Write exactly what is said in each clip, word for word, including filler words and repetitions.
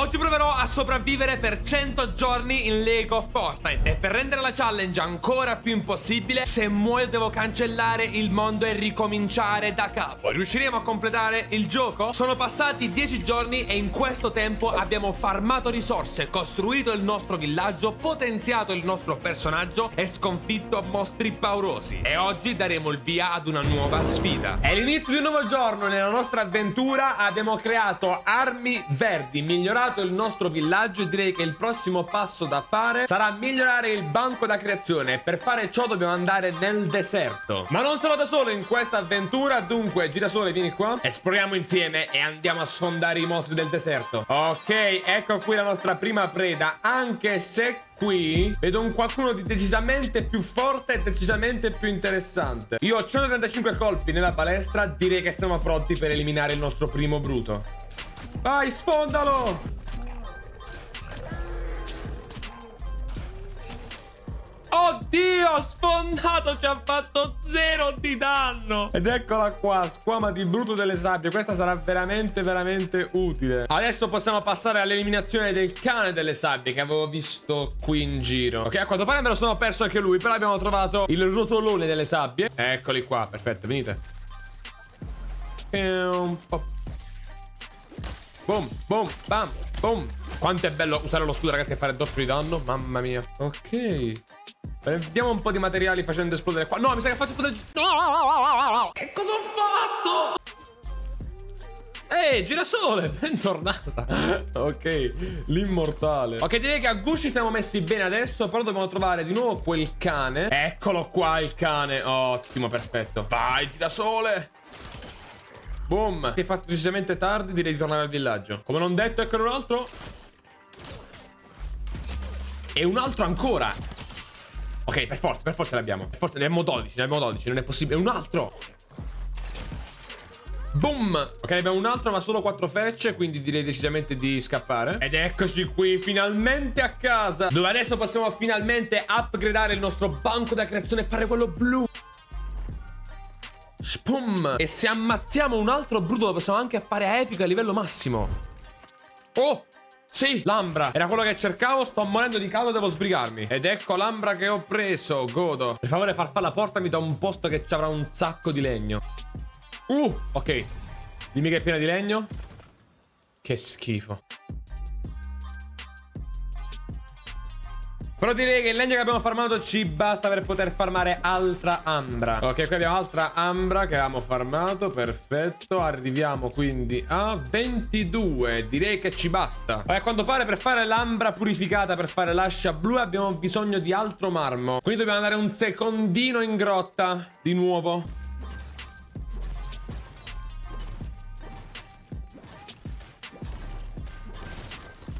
Oggi proverò a sopravvivere per cento giorni in Lego Fortnite. E per rendere la challenge ancora più impossibile, se muoio devo cancellare il mondo e ricominciare da capo. Riusciremo a completare il gioco? Sono passati dieci giorni e in questo tempo abbiamo farmato risorse, costruito il nostro villaggio, potenziato il nostro personaggio e sconfitto mostri paurosi. E oggi daremo il via ad una nuova sfida. È l'inizio di un nuovo giorno nella nostra avventura. Abbiamo creato armi verdi, migliorato il nostro villaggio, e direi che il prossimo passo da fare sarà migliorare il banco da creazione. Per fare ciò dobbiamo andare nel deserto, ma non sono da solo in questa avventura. Dunque Girasole, vieni qua, esploriamo insieme e andiamo a sfondare i mostri del deserto. Ok, ecco qui la nostra prima preda, anche se qui vedo un qualcuno di decisamente più forte e decisamente più interessante. Io ho centotrentacinque colpi nella palestra, direi che siamo pronti per eliminare il nostro primo bruto. Vai, sfondalo! Oddio, sfondato, ci ha fatto zero di danno. Ed eccola qua, squama di bruto delle sabbie. Questa sarà veramente, veramente utile. Adesso possiamo passare all'eliminazione del cane delle sabbie, che avevo visto qui in giro. Ok, a quanto pare me lo sono perso anche lui, però abbiamo trovato il rotolone delle sabbie. Eccoli qua, perfetto, venite. E un po'... Boom, boom, bam, boom. Quanto è bello usare lo scudo, ragazzi, e fare doppio di danno. Mamma mia. Ok, prendiamo un po' di materiali facendo esplodere qua. No, mi sa che faccio esplodere. No! Che cosa ho fatto? Ehi, Girasole, bentornata. Ok, l'immortale. Ok, direi che a Gucci stiamo messi bene adesso. Però dobbiamo trovare di nuovo quel cane. Eccolo qua, il cane. Ottimo, perfetto. Vai, Girasole. Boom. Si è fatto decisamente tardi, direi di tornare al villaggio. Come non detto, eccolo un altro. E un altro ancora. Ok, per forza, per forza l'abbiamo. Per forza, ne abbiamo dodici, ne abbiamo dodici, non è possibile. Un altro. Boom. Ok, abbiamo un altro, ma solo quattro frecce, quindi direi decisamente di scappare. Ed eccoci qui, finalmente a casa, dove adesso possiamo finalmente upgradare il nostro banco da creazione e fare quello blu. Spum. E se ammazziamo un altro bruto lo possiamo anche fare a epico a livello massimo. Oh, sì, l'ambra. Era quello che cercavo, sto morendo di caldo, devo sbrigarmi. Ed ecco l'ambra che ho preso, godo. Per favore farfalla, portami da un posto che ci avrà un sacco di legno. Uh, ok. Dimmi che è piena di legno. Che schifo. Però direi che il legno che abbiamo farmato ci basta per poter farmare altra ambra. Ok, qui abbiamo altra ambra che abbiamo farmato, perfetto. Arriviamo quindi a ventidue, direi che ci basta. E a quanto pare per fare l'ambra purificata, per fare l'ascia blu, abbiamo bisogno di altro marmo. Quindi dobbiamo andare un secondino in grotta, di nuovo.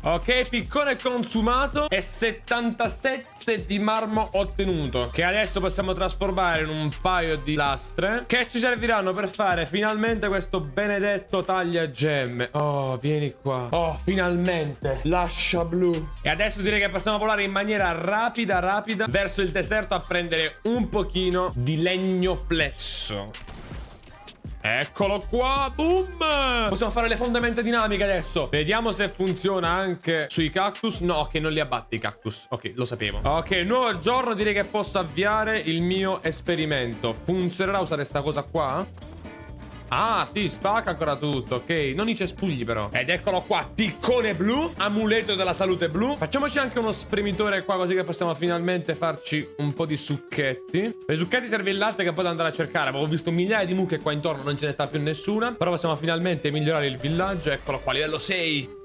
Ok, piccone consumato e settantasette di marmo ottenuto, che adesso possiamo trasformare in un paio di lastre che ci serviranno per fare finalmente questo benedetto tagliagemme. Oh, vieni qua. Oh, finalmente l'ascia blu. E adesso direi che possiamo volare in maniera rapida, rapida verso il deserto a prendere un pochino di legno flesso. Eccolo qua, boom! Possiamo fare le fondamenta dinamiche adesso. Vediamo se funziona anche sui cactus. No, che non li abbatti i cactus. Ok, lo sapevo. Ok, nuovo giorno, direi che posso avviare il mio esperimento. Funzionerà usare sta cosa qua? Ah, sì, spacca ancora tutto, ok. Non i cespugli però. Ed eccolo qua, piccone blu, amuleto della salute blu. Facciamoci anche uno spremitore qua, così che possiamo finalmente farci un po' di succhetti. Per i succhetti serve il latte che poi devo andare a cercare. Avevo visto migliaia di mucche qua intorno, non ce ne sta più nessuna. Però possiamo finalmente migliorare il villaggio. Eccolo qua, livello sei.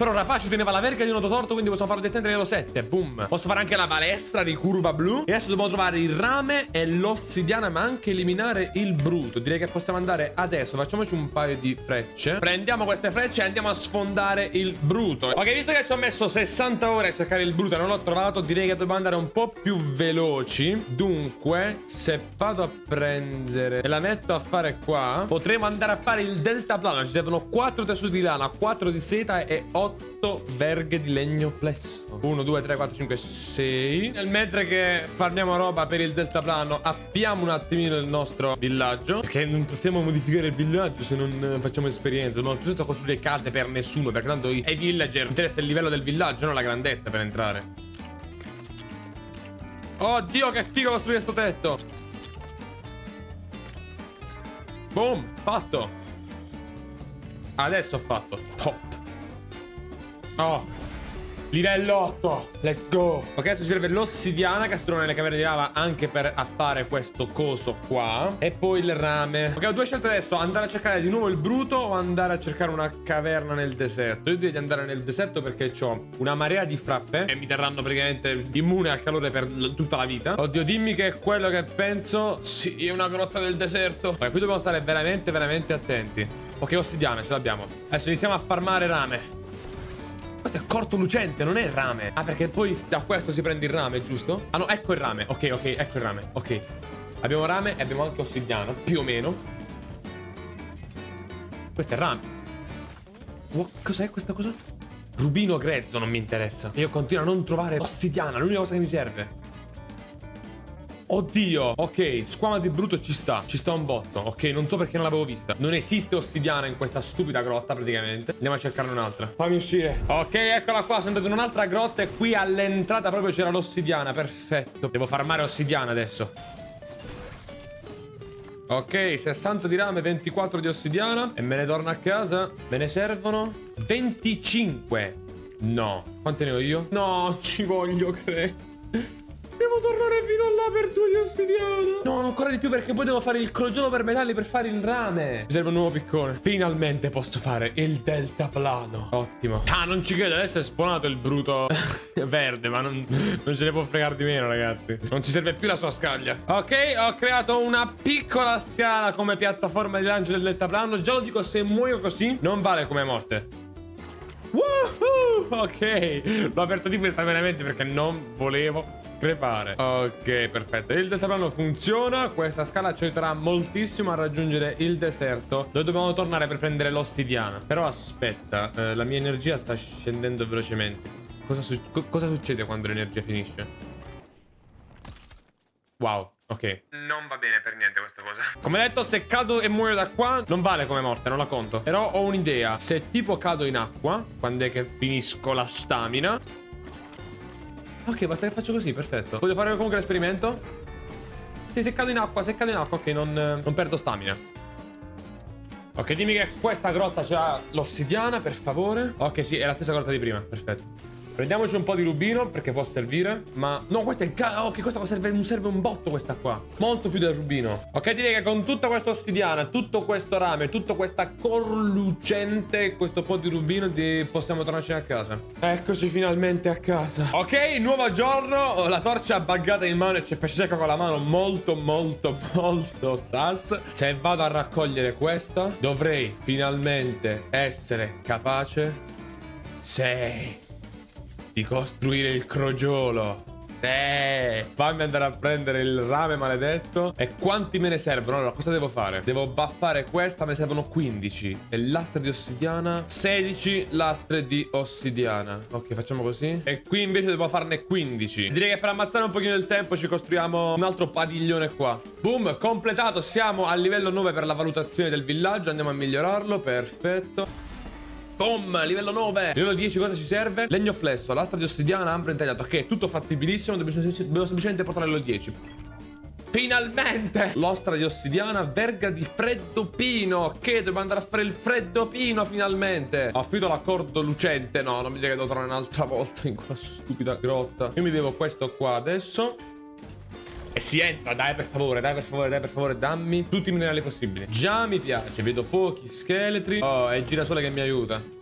Però rapace teneva la verga di un nodo torto, quindi possiamo farlo dettendere allo sette. Boom. Posso fare anche la balestra di curva blu. E adesso dobbiamo trovare il rame e l'ossidiana, ma anche eliminare il bruto. Direi che possiamo andare adesso. Facciamoci un paio di frecce. Prendiamo queste frecce e andiamo a sfondare il bruto. Ok, visto che ci ho messo sessanta ore a cercare il bruto e non l'ho trovato, direi che dobbiamo andare un po' più veloci. Dunque, se vado a prendere e la metto a fare qua, potremo andare a fare il deltaplano. Ci servono quattro tessuti di lana, quattro di seta e otto otto verghe di legno flesso. uno, due, tre, quattro, cinque, sei. Nel mentre che farmiamo roba per il deltaplano, appiamo un attimino il nostro villaggio, perché non possiamo modificare il villaggio se non facciamo esperienza. Non possiamo costruire case per nessuno, perché tanto ai villager interessa il livello del villaggio, non la grandezza per entrare. Oddio, che figo costruire sto tetto. Boom, fatto. Adesso ho fatto top. Oh, livello otto. Let's go. Ok, adesso serve l'ossidiana che si trova nelle caverne di lava, anche per affare questo coso qua. E poi il rame. Ok, ho due scelte adesso: andare a cercare di nuovo il bruto o andare a cercare una caverna nel deserto. Io direi di andare nel deserto perché ho una marea di frappe che mi terranno praticamente immune al calore per tutta la vita. Oddio, dimmi che è quello che penso. Sì, è una grotta del deserto. Ok, qui dobbiamo stare veramente, veramente attenti. Ok, ossidiana, ce l'abbiamo. Adesso iniziamo a farmare rame. Questo è corto lucente, non è rame. Ah, perché poi da questo si prende il rame, giusto? Ah no, ecco il rame. Ok, ok, ecco il rame. Ok. Abbiamo rame e abbiamo anche ossidiana, più o meno. Questo è rame. Oh, cos'è questa cosa? Rubino grezzo, non mi interessa. Io continuo a non trovare ossidiana, l'unica cosa che mi serve. Oddio, ok, squama di brutto ci sta. Ci sta un botto, ok, non so perché non l'avevo vista. Non esiste ossidiana in questa stupida grotta praticamente. Andiamo a cercarne un'altra. Fammi uscire. Ok, eccola qua, sono andato in un'altra grotta e qui all'entrata proprio c'era l'ossidiana, perfetto. Devo farmare ossidiana adesso. Ok, sessanta di rame, ventiquattro di ossidiana. E me ne torno a casa. Me ne servono venticinque. No, quante ne ho io? No, ci voglio credere. Devo tornare fino là per due di ossidiana. No, ancora di più perché poi devo fare il crogiolo per metalli per fare il rame. Mi serve un nuovo piccone. Finalmente posso fare il deltaplano. Ottimo. Ah, non ci credo. Adesso è spawnato il bruto verde, ma non, non ce ne può fregare di meno, ragazzi. Non ci serve più la sua scaglia. Ok, ho creato una piccola scala come piattaforma di lancio del deltaplano. Già lo dico, se muoio così non vale come morte. Woohoo! Ok, l'ho aperto di questa veramente perché non volevo crepare. Ok, perfetto. Il deltaplano funziona. Questa scala ci aiuterà moltissimo a raggiungere il deserto, dove dobbiamo tornare per prendere l'ossidiana. Però aspetta, eh, la mia energia sta scendendo velocemente. Cosa, su co cosa succede quando l'energia finisce? Wow. Ok, non va bene per niente questa cosa. Come detto, se cado e muoio da qua non vale come morte, non la conto. Però ho un'idea. Se tipo cado in acqua, quando è che finisco la stamina? Ok, basta che faccio così, perfetto. Voglio fare comunque l'esperimento. Sì, se cado in acqua, se cado in acqua, ok, non, non perdo stamina. Ok, dimmi che questa grotta c'ha l'ossidiana, per favore. Ok, sì, è la stessa grotta di prima, perfetto. Prendiamoci un po' di rubino perché può servire. Ma no, questa è ca... Ok, questa serve... serve un botto questa qua. Molto più del rubino. Ok, direi che con tutta questa ossidiana, tutto questo rame, tutta questa corlucente, questo po' di rubino di... possiamo tornarci a casa. Eccoci finalmente a casa. Ok, nuovo giorno. Ho la torcia buggata in mano e c'è pesce secco con la mano. Molto, molto, molto sas. Se vado a raccogliere questa, dovrei finalmente essere capace. Sei... di costruire il crogiolo. Sì. Fammi andare a prendere il rame maledetto. E quanti me ne servono? Allora, cosa devo fare? Devo buffare questa. Me ne servono quindici. E lastre di ossidiana. sedici lastre di ossidiana. Ok, facciamo così. E qui invece devo farne quindici. Direi che per ammazzare un pochino il tempo ci costruiamo un altro padiglione qua. Boom, completato. Siamo al livello nove per la valutazione del villaggio. Andiamo a migliorarlo. Perfetto. Boom, livello nove. Livello dieci, cosa ci serve? Legno flesso, lastra di ossidiana, ampra intagliato. Ok, tutto fattibilissimo, dobbiamo semplicemente portare livello dieci. Finalmente! Lastra di ossidiana, verga di freddopino. Che dobbiamo andare a fare il freddopino finalmente. Ho finito l'accordo lucente. No, non mi dica che devo tornare un'altra volta in quella stupida grotta. Io mi bevo questo qua adesso. E si entra, dai per favore, dai per favore, dai per favore, dammi tutti i minerali possibili. Già mi piace, vedo pochi scheletri. Oh, è il girasole che mi aiuta.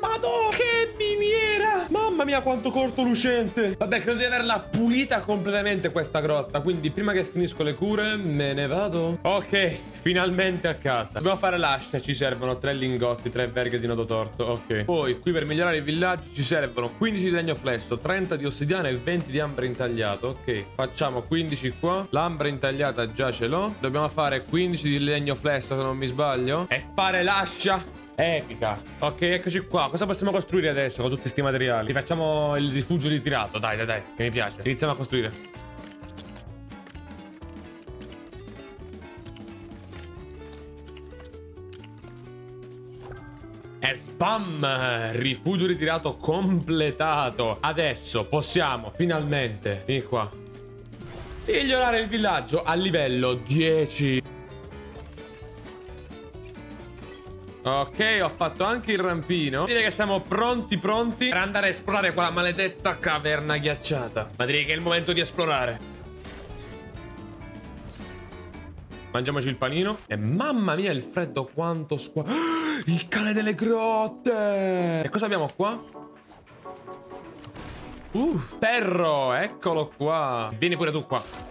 Madonna, che miniera! Mamma mia, quanto cortolucente! Vabbè, credo di averla pulita completamente questa grotta. Quindi prima che finisco le cure, me ne vado. Ok, finalmente a casa. Dobbiamo fare l'ascia, ci servono tre lingotti, tre verghe di nodo torto. Ok. Poi, qui per migliorare il villaggio ci servono quindici di legno flesso, trenta di ossidiana e venti di ambra intagliato. Ok, facciamo quindici qua. L'ambra intagliata già ce l'ho. Dobbiamo fare quindici di legno flesso, se non mi sbaglio. E fare l'ascia! Epica. Ok, eccoci qua. Cosa possiamo costruire adesso con tutti questi materiali? Ti facciamo il rifugio ritirato. Dai, dai, dai, che mi piace. Iniziamo a costruire. E spam! Rifugio ritirato completato. Adesso possiamo finalmente, vieni qua, migliorare il villaggio a livello dieci. Ok, ho fatto anche il rampino. Direi che siamo pronti pronti per andare a esplorare quella maledetta caverna ghiacciata. Ma direi che è il momento di esplorare. Mangiamoci il panino. E mamma mia il freddo quanto squa... Il cane delle grotte. E cosa abbiamo qua? Uh, perro, eccolo qua. Vieni pure tu qua.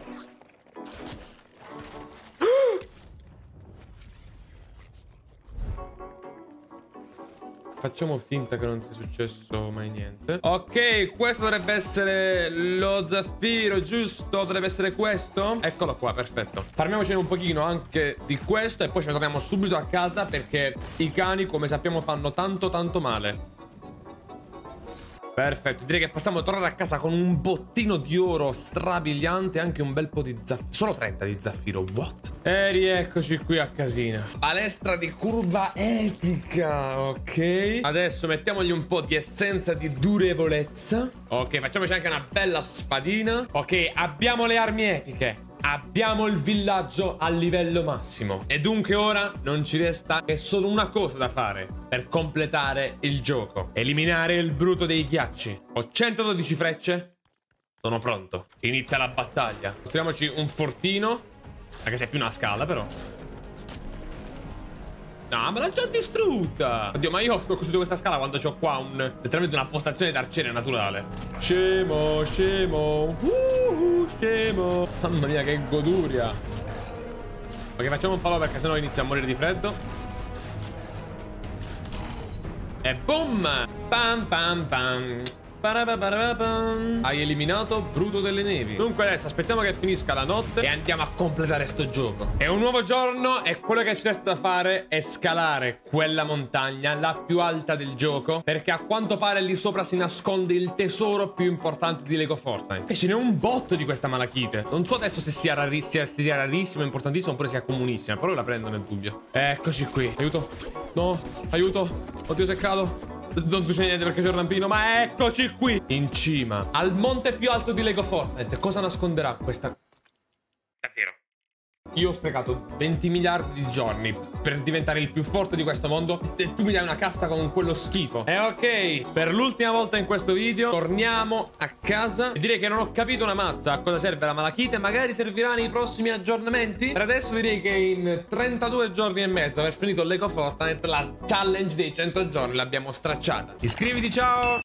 Facciamo finta che non sia successo mai niente. Ok, questo dovrebbe essere lo zaffiro, giusto? Dovrebbe essere questo. Eccolo qua, perfetto. Farmiamocene un pochino anche di questo e poi ce ne torniamo subito a casa, perché i cani, come sappiamo, fanno tanto tanto male. Perfetto, direi che possiamo tornare a casa con un bottino di oro strabiliante e anche un bel po' di zaffiro. Solo trenta di zaffiro, what? E rieccoci qui a casina. Palestra di curva epica, ok. Adesso mettiamogli un po' di essenza di durevolezza. Ok, facciamoci anche una bella spadina. Ok, abbiamo le armi epiche. Abbiamo il villaggio al livello massimo. E dunque ora non ci resta che solo una cosa da fare per completare il gioco: eliminare il bruto dei ghiacci. Ho centododici frecce. Sono pronto. Inizia la battaglia. Costruiamoci un fortino. Anche se è più una scala però. No, me l'ha già distrutta. Oddio, ma io ho costruito questa scala quando c'ho qua un... letteralmente una postazione d'arciere naturale. Scemo, scemo. Uh, scemo. Mamma mia, che goduria. Ok, facciamo un falò perché sennò inizia a morire di freddo. E boom! Pam, pam, pam. Hai eliminato Bruto delle Nevi. Dunque adesso aspettiamo che finisca la notte e andiamo a completare sto gioco. È un nuovo giorno e quello che ci resta da fare è scalare quella montagna, la più alta del gioco, perché a quanto pare lì sopra si nasconde il tesoro più importante di Lego Fortnite. E ce n'è un botto di questa malachite. Non so adesso se sia, rari, se sia rarissima, importantissima, oppure sia comunissima. Però la prendo nel dubbio. Eccoci qui. Aiuto. No, aiuto. Oddio, se cado non succede niente perché c'è il rampino. Ma eccoci qui in cima al monte più alto di Lego Fortnite. Cosa nasconderà questa? Davvero io ho sprecato venti miliardi di giorni per diventare il più forte di questo mondo e tu mi dai una cassa con quello schifo. E ok, per l'ultima volta in questo video torniamo a casa. E direi che non ho capito una mazza a cosa serve la malachite. Magari servirà nei prossimi aggiornamenti. Per adesso direi che in trentadue giorni e mezzo aver finito Lego Fortnite, la challenge dei cento giorni l'abbiamo stracciata. Iscriviti, ciao!